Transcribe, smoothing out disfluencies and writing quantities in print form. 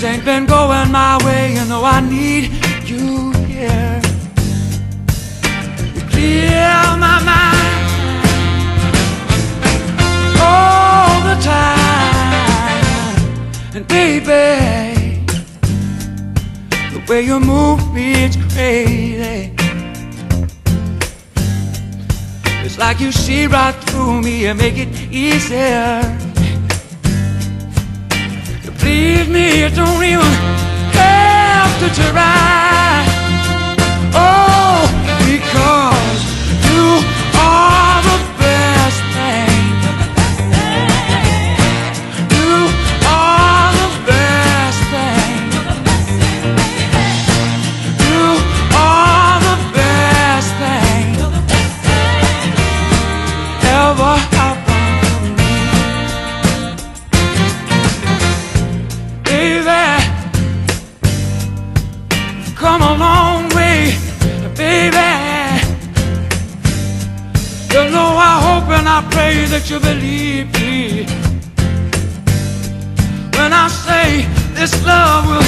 Things ain't been going my way, you know I need you here. You clear my mind all the time. And baby, the way you move me, it's crazy. It's like you see right through me and make it easier. You please me, you don't even have to try. Oh, because you are the best thing. You are the best thing. You are the best thing. What happened to me? Baby, I've come a long way, baby. You know I hope and I pray that you believe me when I say this love will